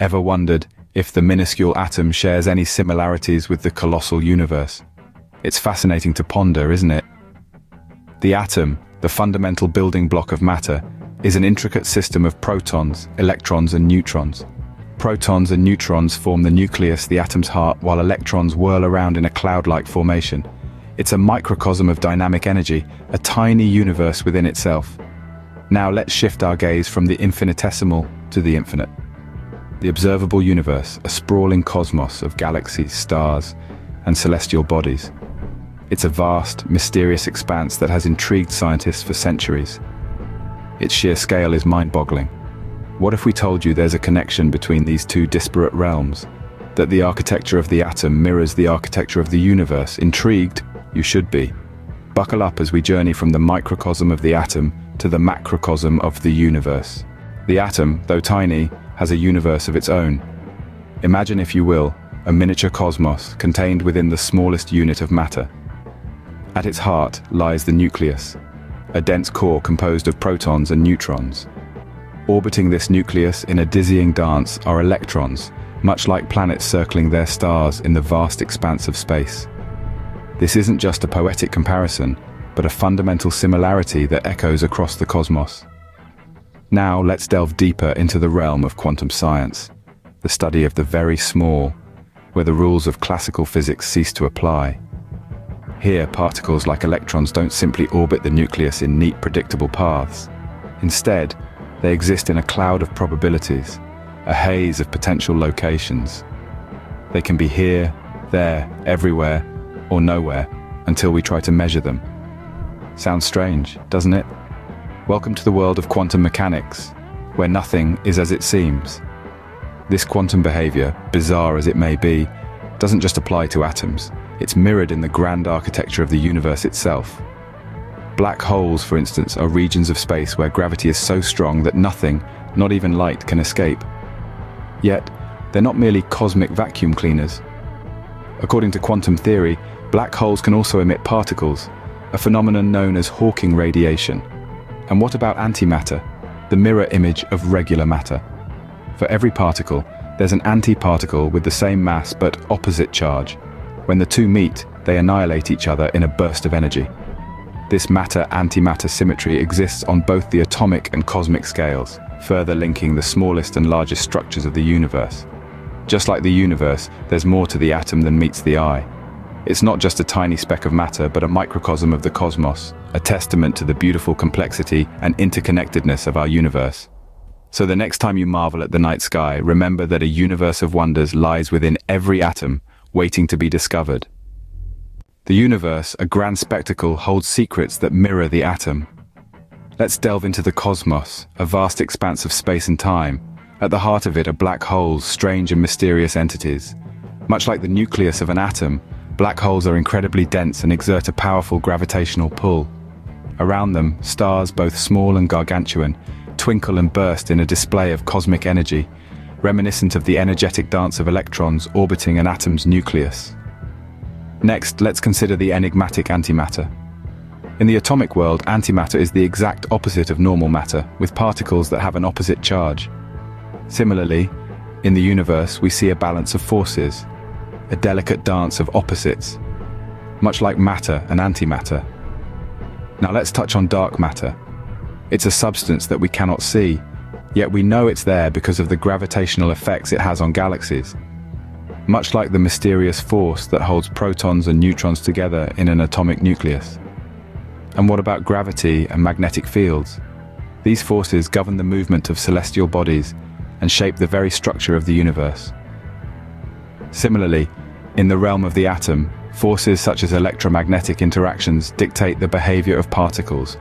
Ever wondered if the minuscule atom shares any similarities with the colossal universe? It's fascinating to ponder, isn't it? The atom, the fundamental building block of matter, is an intricate system of protons, electrons and neutrons. Protons and neutrons form the nucleus, the atom's heart, while electrons whirl around in a cloud-like formation. It's a microcosm of dynamic energy, a tiny universe within itself. Now let's shift our gaze from the infinitesimal to the infinite. The observable universe, a sprawling cosmos of galaxies, stars, and celestial bodies. It's a vast, mysterious expanse that has intrigued scientists for centuries. Its sheer scale is mind-boggling. What if we told you there's a connection between these two disparate realms? That the architecture of the atom mirrors the architecture of the universe? Intrigued? You should be. Buckle up as we journey from the microcosm of the atom to the macrocosm of the universe. The atom, though tiny, has a universe of its own. Imagine, if you will, a miniature cosmos contained within the smallest unit of matter. At its heart lies the nucleus, a dense core composed of protons and neutrons. Orbiting this nucleus in a dizzying dance are electrons, much like planets circling their stars in the vast expanse of space. This isn't just a poetic comparison, but a fundamental similarity that echoes across the cosmos. Now let's delve deeper into the realm of quantum science, the study of the very small, where the rules of classical physics cease to apply. Here, particles like electrons don't simply orbit the nucleus in neat, predictable paths. Instead, they exist in a cloud of probabilities, a haze of potential locations. They can be here, there, everywhere, or nowhere, until we try to measure them. Sounds strange, doesn't it? Welcome to the world of quantum mechanics, where nothing is as it seems. This quantum behavior, bizarre as it may be, doesn't just apply to atoms. It's mirrored in the grand architecture of the universe itself. Black holes, for instance, are regions of space where gravity is so strong that nothing, not even light, can escape. Yet, they're not merely cosmic vacuum cleaners. According to quantum theory, black holes can also emit particles, a phenomenon known as Hawking radiation. And what about antimatter, the mirror image of regular matter? For every particle, there's an antiparticle with the same mass but opposite charge. When the two meet, they annihilate each other in a burst of energy. This matter-antimatter symmetry exists on both the atomic and cosmic scales, further linking the smallest and largest structures of the universe. Just like the universe, there's more to the atom than meets the eye. It's not just a tiny speck of matter, but a microcosm of the cosmos, a testament to the beautiful complexity and interconnectedness of our universe. So the next time you marvel at the night sky, remember that a universe of wonders lies within every atom, waiting to be discovered. The universe, a grand spectacle, holds secrets that mirror the atom. Let's delve into the cosmos, a vast expanse of space and time. At the heart of it are black holes, strange and mysterious entities. Much like the nucleus of an atom, black holes are incredibly dense and exert a powerful gravitational pull. Around them, stars, both small and gargantuan, twinkle and burst in a display of cosmic energy, reminiscent of the energetic dance of electrons orbiting an atom's nucleus. Next, let's consider the enigmatic antimatter. In the atomic world, antimatter is the exact opposite of normal matter, with particles that have an opposite charge. Similarly, in the universe, we see a balance of forces, a delicate dance of opposites, much like matter and antimatter. Now let's touch on dark matter. It's a substance that we cannot see, yet we know it's there because of the gravitational effects it has on galaxies. Much like the mysterious force that holds protons and neutrons together in an atomic nucleus. And what about gravity and magnetic fields? These forces govern the movement of celestial bodies and shape the very structure of the universe. Similarly, in the realm of the atom, forces such as electromagnetic interactions dictate the behavior of particles,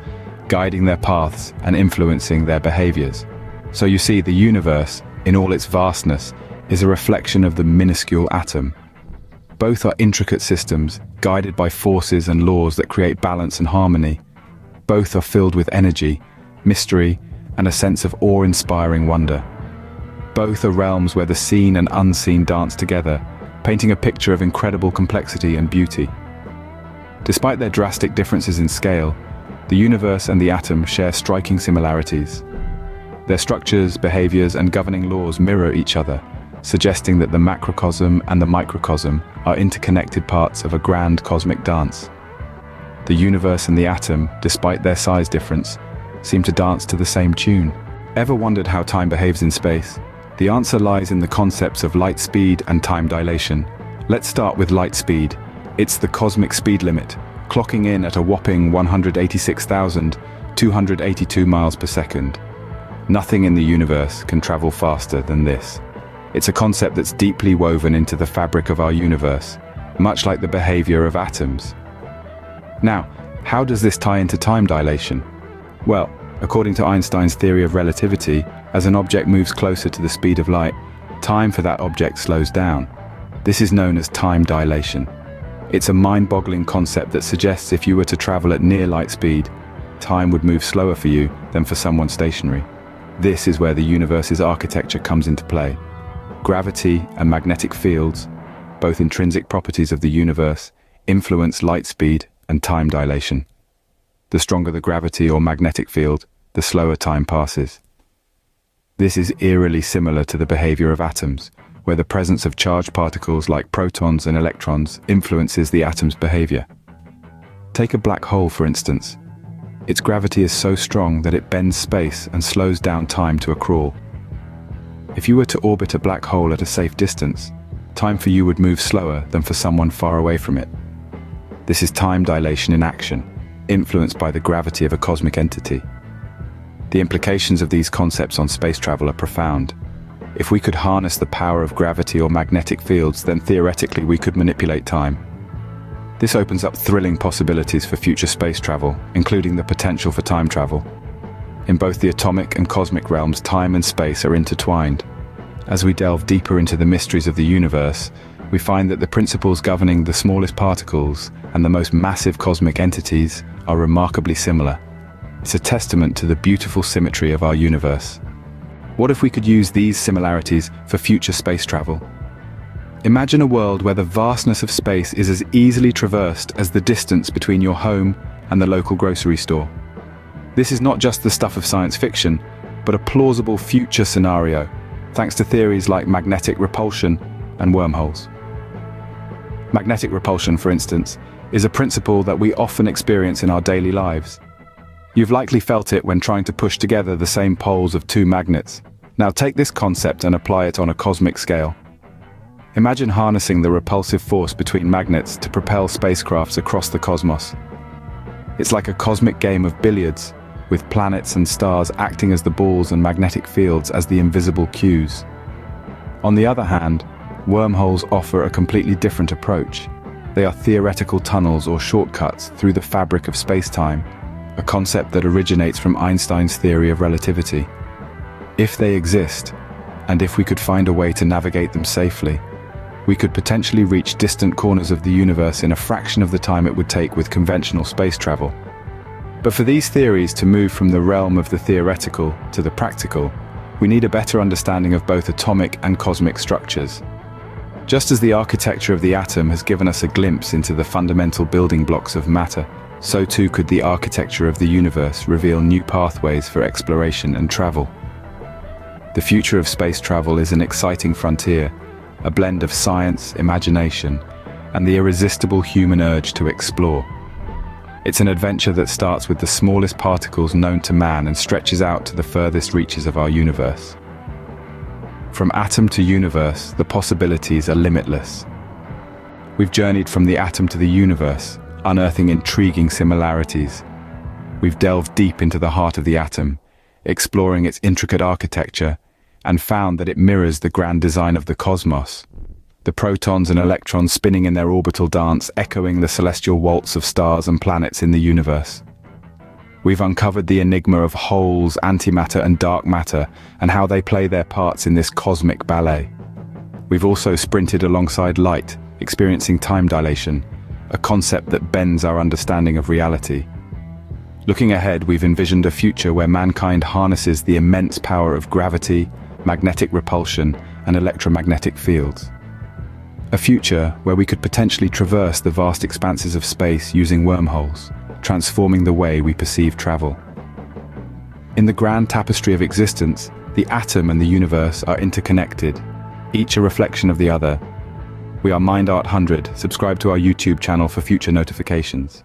guiding their paths and influencing their behaviors. So you see, the universe, in all its vastness, is a reflection of the minuscule atom. Both are intricate systems, guided by forces and laws that create balance and harmony. Both are filled with energy, mystery, and a sense of awe-inspiring wonder. Both are realms where the seen and unseen dance together, painting a picture of incredible complexity and beauty. Despite their drastic differences in scale, the universe and the atom share striking similarities. Their structures, behaviors, and governing laws mirror each other, suggesting that the macrocosm and the microcosm are interconnected parts of a grand cosmic dance. The universe and the atom, despite their size difference, seem to dance to the same tune. Ever wondered how time behaves in space? The answer lies in the concepts of light speed and time dilation. Let's start with light speed. It's the cosmic speed limit, clocking in at a whopping 186,282 miles per second. Nothing in the universe can travel faster than this. It's a concept that's deeply woven into the fabric of our universe, much like the behavior of atoms. Now, how does this tie into time dilation? Well, according to Einstein's theory of relativity, as an object moves closer to the speed of light, time for that object slows down. This is known as time dilation. It's a mind-boggling concept that suggests if you were to travel at near light speed, time would move slower for you than for someone stationary. This is where the universe's architecture comes into play. Gravity and magnetic fields, both intrinsic properties of the universe, influence light speed and time dilation. The stronger the gravity or magnetic field, the slower time passes. This is eerily similar to the behavior of atoms, where the presence of charged particles like protons and electrons influences the atom's behavior. Take a black hole, for instance. Its gravity is so strong that it bends space and slows down time to a crawl. If you were to orbit a black hole at a safe distance, time for you would move slower than for someone far away from it. This is time dilation in action, influenced by the gravity of a cosmic entity. The implications of these concepts on space travel are profound. If we could harness the power of gravity or magnetic fields, then theoretically we could manipulate time. This opens up thrilling possibilities for future space travel, including the potential for time travel. In both the atomic and cosmic realms, time and space are intertwined. As we delve deeper into the mysteries of the universe, we find that the principles governing the smallest particles and the most massive cosmic entities are remarkably similar. It's a testament to the beautiful symmetry of our universe. What if we could use these similarities for future space travel? Imagine a world where the vastness of space is as easily traversed as the distance between your home and the local grocery store. This is not just the stuff of science fiction, but a plausible future scenario, thanks to theories like magnetic repulsion and wormholes. Magnetic repulsion, for instance, is a principle that we often experience in our daily lives. You've likely felt it when trying to push together the same poles of two magnets. Now take this concept and apply it on a cosmic scale. Imagine harnessing the repulsive force between magnets to propel spacecrafts across the cosmos. It's like a cosmic game of billiards, with planets and stars acting as the balls and magnetic fields as the invisible cues. On the other hand, wormholes offer a completely different approach. They are theoretical tunnels or shortcuts through the fabric of space-time, a concept that originates from Einstein's theory of relativity. If they exist, and if we could find a way to navigate them safely, we could potentially reach distant corners of the universe in a fraction of the time it would take with conventional space travel. But for these theories to move from the realm of the theoretical to the practical, we need a better understanding of both atomic and cosmic structures. Just as the architecture of the atom has given us a glimpse into the fundamental building blocks of matter, so too could the architecture of the universe reveal new pathways for exploration and travel. The future of space travel is an exciting frontier, a blend of science, imagination, and the irresistible human urge to explore. It's an adventure that starts with the smallest particles known to man and stretches out to the furthest reaches of our universe. From atom to universe, the possibilities are limitless. We've journeyed from the atom to the universe, unearthing intriguing similarities. We've delved deep into the heart of the atom, exploring its intricate architecture, and found that it mirrors the grand design of the cosmos. The protons and electrons spinning in their orbital dance, echoing the celestial waltz of stars and planets in the universe. We've uncovered the enigma of holes, antimatter and dark matter, and how they play their parts in this cosmic ballet. We've also sprinted alongside light, experiencing time dilation, a concept that bends our understanding of reality. Looking ahead, we've envisioned a future where mankind harnesses the immense power of gravity, magnetic repulsion, and electromagnetic fields. A future where we could potentially traverse the vast expanses of space using wormholes, transforming the way we perceive travel. In the grand tapestry of existence, the atom and the universe are interconnected, each a reflection of the other. We are MindArt100. Subscribe to our YouTube channel for future notifications.